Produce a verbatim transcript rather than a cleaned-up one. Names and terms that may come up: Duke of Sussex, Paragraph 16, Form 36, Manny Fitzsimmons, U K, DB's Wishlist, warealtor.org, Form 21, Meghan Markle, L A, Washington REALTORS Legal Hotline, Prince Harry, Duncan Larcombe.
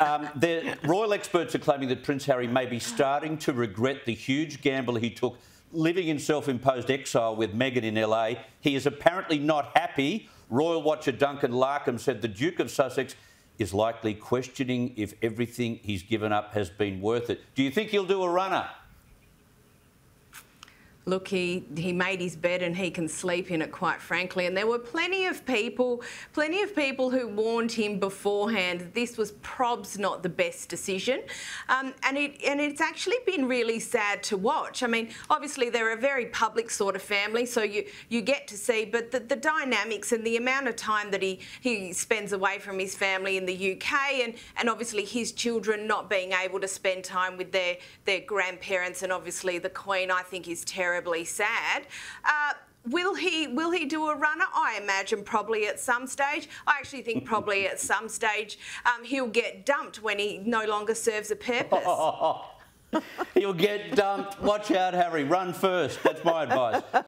Um, the royal experts are claiming that Prince Harry may be starting to regret the huge gamble he took, living in self-imposed exile with Meghan in L A. He is apparently not happy. Royal watcher Duncan Larcombe said the Duke of Sussex is likely questioning if everything he's given up has been worth it. Do you think he'll do a runner? Look, he, he made his bed and he can sleep in it, quite frankly. And there were plenty of people, plenty of people who warned him beforehand that this was probs not the best decision. Um, and, it, and it's actually been really sad to watch. I mean, obviously they're a very public sort of family, so you, you get to see, but the, the dynamics and the amount of time that he, he spends away from his family in the U K, and, and obviously his children not being able to spend time with their, their grandparents, and obviously the Queen, I think, is terrible. Terribly sad. Uh, will he will he do a runner? I imagine probably at some stage. I actually think probably at some stage um, he'll get dumped when he no longer serves a purpose. Oh, oh, oh. He'll get dumped. Watch out, Harry. Run first. That's my advice.